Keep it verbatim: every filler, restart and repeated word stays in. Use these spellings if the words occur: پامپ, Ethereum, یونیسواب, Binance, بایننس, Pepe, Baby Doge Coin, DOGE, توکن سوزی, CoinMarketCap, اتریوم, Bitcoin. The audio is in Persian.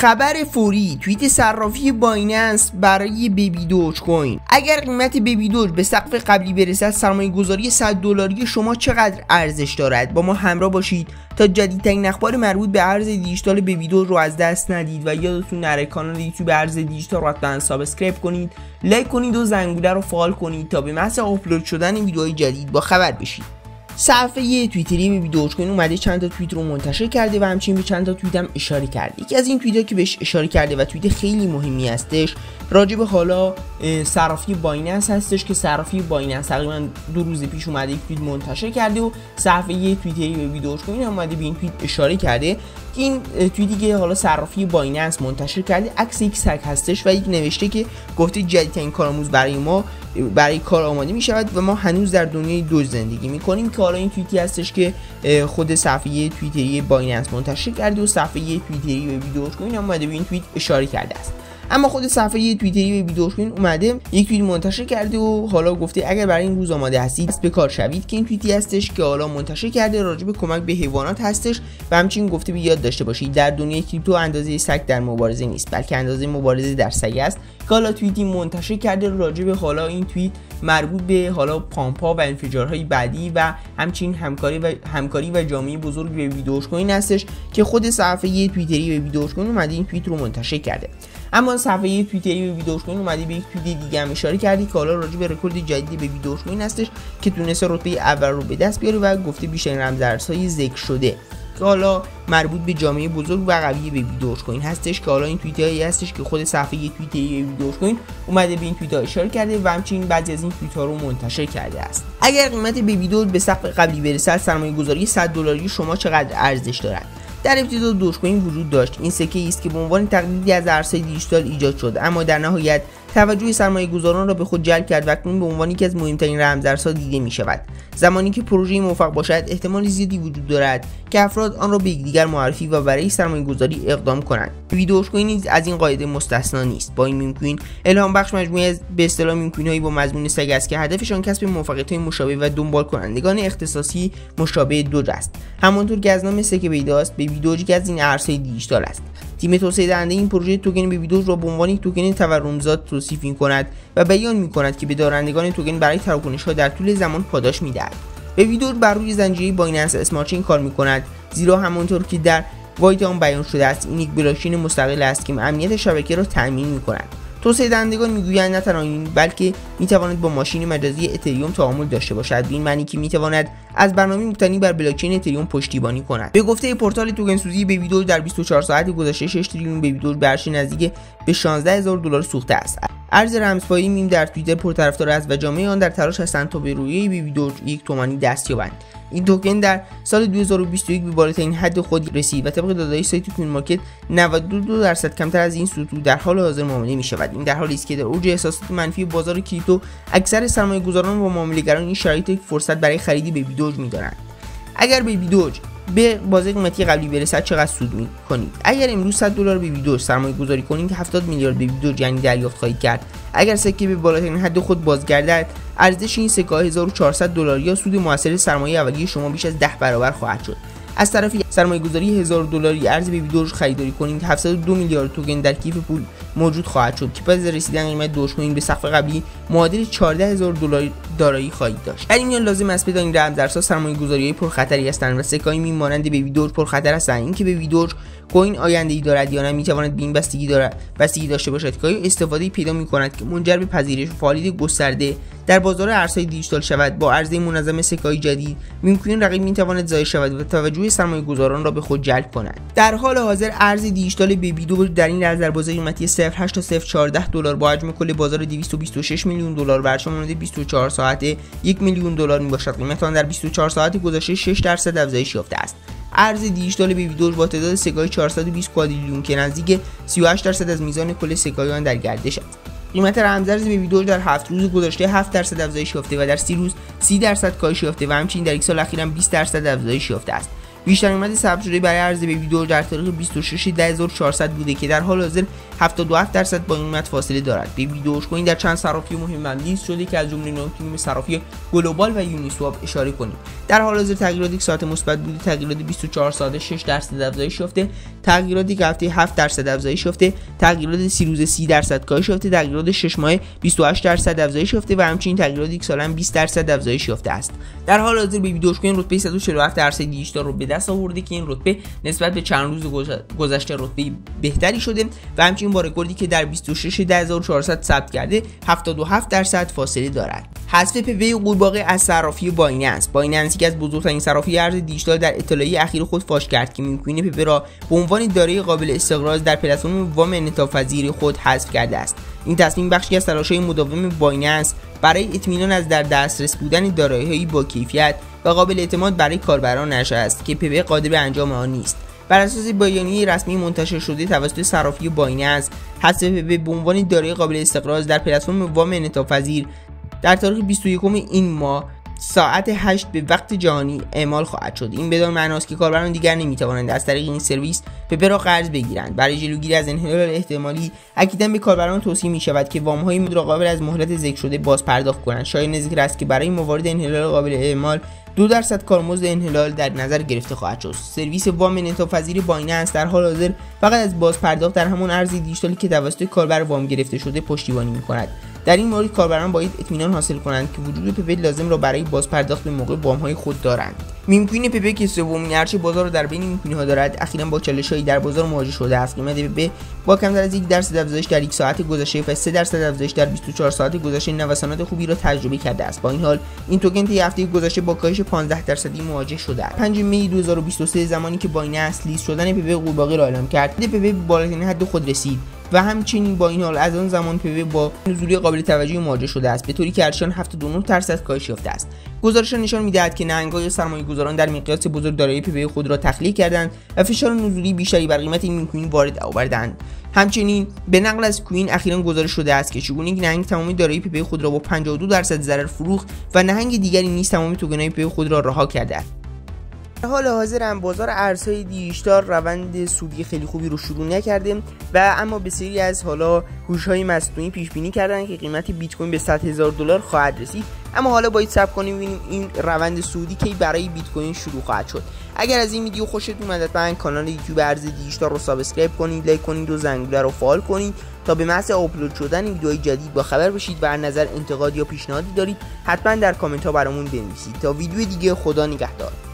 خبر فوری: توییت صرافی بایننس برای بیبی دوج کوین. اگر قیمت بیبی دوج به سقف قبلی برسد، سرمایه گذاری صد دلاری شما چقدر ارزش دارد؟ با ما همراه باشید تا جدیدترین اخبار مربوط به ارز دیجیتال بیبی دوج رو از دست ندید و یادتون نره کانال یوتیوب ارز دیجیتال رو حتما سابسکرایب کنید، لایک کنید و زنگوله رو فعال کنید تا به محض آپلود شدن ویدیوهای جدید با خبر بشید. صفحه توییتری بیبی دوج کوین اومده چند تا توییت رو منتشر کرده و همچنین به چند تا توییت هم اشاره کرده. یکی از این توییت‌ها که بهش اشاره کرده و توییت خیلی مهمی هستش، راجع به حالا صرافی بایننس هستش که صرافی بایننس تقریبا دو روز پیش اومده یک توییت منتشر کرده و صفحه توییتری بیبی دوج کوین اومده به این توییت اشاره کرده که این توییتی که حالا صرافی بایننس منتشر کرده عکس یک سگ هستش و یک نوشته که گفته جدیدترین کارآموز برای ما برای کار آماده می‌شود و ما هنوز در دنیای دوج زندگی می‌کنیم. حالا این توییتی هستش که خود صفحه توییتری بایننس منتشر کرده و صفحه توییتری بیبی دوج کوین اومده به این توییت اشاره کرده است. اما خود صفحه توییتری بیبی دوج کوین اومده یک توییت منتشر کرده و حالا گفته اگر برای این روز آماده هستید به کار شوید، که این توییتی هستش که حالا منتشر کرده راجع به کمک به حیوانات هستش و همچنین گفته به یاد داشته باشید در دنیای کریپتو اندازه سگ در مبارزه نیست، بلکه اندازه مبارزه در سگ است. حالا توییتی منتشر کرده راجع به حالا این توییت مربوط به حالا پامپا و انفجارهای بعدی و همچنین همکاری و همکاری و جامعه بزرگ بیبی دوج کوین هستش که خود صفحه توییتری بیبی دوج کوین اومده این توییت رو منتشر کرده. اما صفحه توییتری بیبی دوج کوین اومده به یک توییت دیگه هم اشاره کرده که حالا راجع به رکورد جدید بیبی دوج کوین هستش که تونسته رتبه اول رو به دست بیاره و گفته بیشترین رمزارزهای ذکر شده که حالا مربوط به جامعه بزرگ و قوی بیبی دوج کوین هستش، که حالا این توییتایی هستش که خود صفحه توییتری بیبی دوج کوین اومده به این توییت‌ها اشاره کرده و همچنین بعضی از این توییت‌ها رو منتشر کرده است. اگر قیمت بیبی دوج به سقف قبلی برسد، سرمایه‌گذاری صد دلاری شما چقدر ارزش دارد؟ در ابتدا دوج کوین وجود داشت. این سکه است که به عنوان تقلیدی از ارزهای دیجیتال ایجاد شد، اما در نهایت توجه سرمایه‌گذاران را به خود جلب کرد و اکنون به عنوان یکی از مهمترین رمزارزها دیده می‌شود. زمانی که پروژه‌ای موفق باشد، احتمال زیادی وجود دارد که افراد آن را به یکدیگر معرفی و برای سرمایه‌گذاری اقدام کنند. بیبی دوج کوین نیز از این قاعده مستثنا نیست. با این میم کوین الهام بخش مجموعه از به اصطلاح میم کوین‌هایی با مضمون سگ است که هدفشان کسب موفقیت‌های مشابه و دنبال کنندگان اختصاصی مشابه دوج است. همانطور که از نام سکه پیداست، بیبی دوج که از این ارزهای دیجیتال است. تیم توسعه دهنده این پروژه توکن بیبی دوج را به عنوان یک توکن تورمزاد توصیف می‌کند و بیان می‌کند که به دارندگان توکن برای تراکنش‌ها در طول زمان پاداش می‌دهد. بیبی دوج بر روی زنجیره بایننس اسمارت چین کار می‌کند، زیرا همانطور که در وایت آن بیان شده است، این یک بلاکچین مستقل است که امنیت شبکه را تضمین می‌کند. توسعه دهندگان می‌گویند نه تنها این، بلکه می‌تواند با ماشین مجازی اتریوم تعامل داشته باشد، به این معنی که می‌تواند از برنامه مبتنی بر بلاکچین اتریوم پشتیبانی کند. به گفته پورتال توکن سوزی، بیبی دوج در بیست و چهار ساعت گذشته شش تریلیون بیبی دوج به ارزش نزدیک به شانزده هزار دلار سوخته است. ارز رمزپایی میم در توییتر پرطرفدار است و جامعه آن در تلاش هستند تا به رویه بیبی دوج یک تومانی دست یابند. این توکن در سال دو هزار و بیست و یک به بالاترین حد خود رسید و طبق داده‌های سایت کوین مارکت نود و دو درصد کمتر از این سطوح در حال حاضر معامله می شود. این در حالی است که در اوج احساسات منفی بازار کریپتو اکثر سرمایه‌گذاران و معامله‌گران این شرایط یک فرصت برای خرید بیبی دوج می دانند. اگر بیبی دوج به بازه قیمتی قبلی برسد چقدر سود می‌کنید؟ اگر امروز صد دلار بیبی دوج سرمایه‌گذاری کنید، هفتاد میلیارد بیبی دوج یعنی دریافت خواهید کرد. اگر سکه به بالاترین حد خود بازگردد، ارزش این سکه هزار و چهارصد دلار یا سود مؤثر سرمایه اولیه شما بیش از ده برابر خواهد شد. از طرفی سرمایه‌گذاری هزار دلاری ارز بیبی دوج خریداری کنید، هفتصد و دو میلیارد توکن در کیف پول موجود خواهد شد که پس از رسیدن قیمت دوج کوین به سقف قبلی معادل چهارده هزار دلار دارایی خواهید داشت. در این میان لازم است بدانید رمزارزها سرمایه‌گذاری‌های پرخطری هستند و سکه‌های میمانند بیبی دوج پرخطر هستند. اینکه بیبی دوج کوین آینده‌ای دارد یا نه می‌تواند به این بستگی دارد بستگی داشته باشد که استفاده‌ای پیدا می‌کند که منجر به پذیرش و فعالیت گسترده در بازار ارزهای دیجیتال شود. با عرضه منظم سکه‌های جدید میم کوین رقیب می‌تواند زایع شود و توجه سرمایه‌گذاران را به خود جلب کند. در حال حاضر ارز دیجیتال بیبی دوج در این رمز در بازه قیمتی صفر هشت تا صفر چهارده دلار با حجم کل بازار دویست و بیست و شش میلیون دلار بر شمار بیست و چهار ساعت یک میلیون دلار میباشد. قیمت آن در بیست و چهار ساعت گذشته شش درصد افزایش یافته است. ارز دیجیتال بیبی دوج با تعداد سکه‌های چهارصد و بیست کادریلیون که نزدیک سی و هشت درصد از میزان کل سکه‌های آن در گردش است. قیمت رمزارز بیبی دوج در هفت روز گذشته هفت درصد افزایش یافته و در سی روز سی درصد کاهش یافته و همچنین در یک سال اخیر هم بیست درصد افزایش یافته است. بیشترین قیمت ثبت شده برای ارز بیبی دوج در تاریخ بیست و شش ده هزار و چهارصد بوده که در حال حاضر هفتاد و هفت درصد با این قیمت فاصله دارد. بیبی دوج کوین در چند صرافی مهم هم لیست شده که از جمله نام صرافی گلوبال و یونیسواب اشاره کنیم. در حال حاضر تغییرات یک ساعت مثبت بوده، تغییرات بیست و چهار ساعته شش درصد افزایش یافته، تغییرات یک هفته هفت درصد افزایش یافته، تغییرات سی روزه سی درصد کاهش یافته، تغییرات شش ماهه بیست و هشت درصد افزایش یافته و همچنین تغییرات یک ساله هم بیست درصد افزایش یافته است. در حال حاضر بیبی دوج کوین رتبه صد و چهل و هفت درصدی دیجیتال رو به دست آورده که این رتبه نسبت به چند روز گذشته رتبه بهتری شده و همچنین با رکوردی که در بیست و شش ده هزار و چهارصد ثبت کرده هفتاد و هفت درصد فاصله دارد. حذف پپه قورباغه از صرافی بایننس. بایننس یکی از بزرگترین صرافی ارز دیجیتال در اطلاعیه اخیر خود فاش کرد که میمکوین پپه را به عنوان دارایی قابل استقراض در پلتفرم وام انعطاف‌پذیر خود حذف کرده است. این تصمیم بخشی از تلاش‌های مداوم بایننس برای اطمینان از در دسترس بودن دارایی‌های با کیفیت و قابل اعتماد برای کاربرانش است که پپه قادر به انجام آن نیست. بر اساس بیانیه رسمی منتشر شده توسط صرافی بایننس، حذف پپه به عنوان دارایی قابل استقراض در پلتفرم وام انعطاف‌پذیر در تاریخ بیست و یکم این ماه ساعت هشت به وقت جهانی اعمال خواهد شد. این بدان معنی است که کاربران دیگر نمیتوانند از طریق این سرویس پپه را قرض بگیرند. برای جلوگیری از انحلال احتمالی اکیداً به کاربران توصیه می شود که وام های متقابل از مهلت ذکر شده باز پرداخت کنند. شایان ذکر است که برای موارد انحلال قابل اعمال دو درصد کارمزد انحلال در نظر گرفته خواهد شد. سرویس وام انعطاف‌پذیر بایننس در حال حاضر فقط از بازپرداخت در همان ارز دیجیتالی که توسط کاربر وام گرفته شده پشتیبانی می‌کند. در این مورد کاربران باید اطمینان حاصل کنند که وجود پپه لازم را برای بازپرداخت به موقع وام‌های خود دارند. میم‌کوین پپه که سومین ارز بازار را در بین میم‌کوین‌ها دارد، اخیراً با چالش‌هایی در بازار مواجه شده است. قیمت پپه با کمتر از یک درصد افزایش در یک ساعت گذشته و سه درصد افزایش در بیست و چهار ساعت گذشته نوسانات خوبی را تجربه کرده است. با این حال این توکن طی هفته گذشته با کاهش پانزده درصدی مواجه شده است. پنجم می دو هزار و بیست و سه زمانی که بایننس لیست شدن پپه قورباغه را اعلام کرد، پپه به بالاترین حد خود رسید و همچنین با این حال از آن زمان پپه با نزولی قابل توجهی مواجه شده است، به طوری که ارزش آن هفتاد و نه درصد کاهش یافته است. گزارش‌ها نشان می‌دهد که نهنگ‌های سرمایه‌گذاران در مقیاس بزرگ دارایی پپه خود را تخلیه کردند و فشار نزولی بیشتری بر قیمت این کوین وارد آوردند. همچنین به نقل از کوین اخیراً گزارش شده است که چگونه یک نهنگ تمام دارایی پپه خود را با پنجاه و دو درصد ضرر فروخت و نهنگ دیگری نیز تمام توکن‌های پپه خود را رها کرده است. در حال حاضر هم بازار ارزهای دیجیتال روند سودی خیلی خوبی رو شروع نکرده و اما به سری از حالا هوش‌های مصنوعی پیش بینی کردن که قیمت بیت کوین به صد هزار دلار خواهد رسید، اما حالا باید صبر کنیم ببینیم این روند سودی که برای بیت کوین شروع خواهد شد. اگر از این ویدیو خوشتون اومد لطفاً کانال یوتیوب ارز دیجیتال رو سابسکرایب کنید، لایک کنید و زنگوله رو فعال کنید تا به محض آپلود شدن ویدیوهای جدید با خبر بشید و از نظر انتقاد یا پیشنهادی دارید حتما در کامنت ها برامون بنویسید. تا ویدیو دیگه، خدا نگهدار.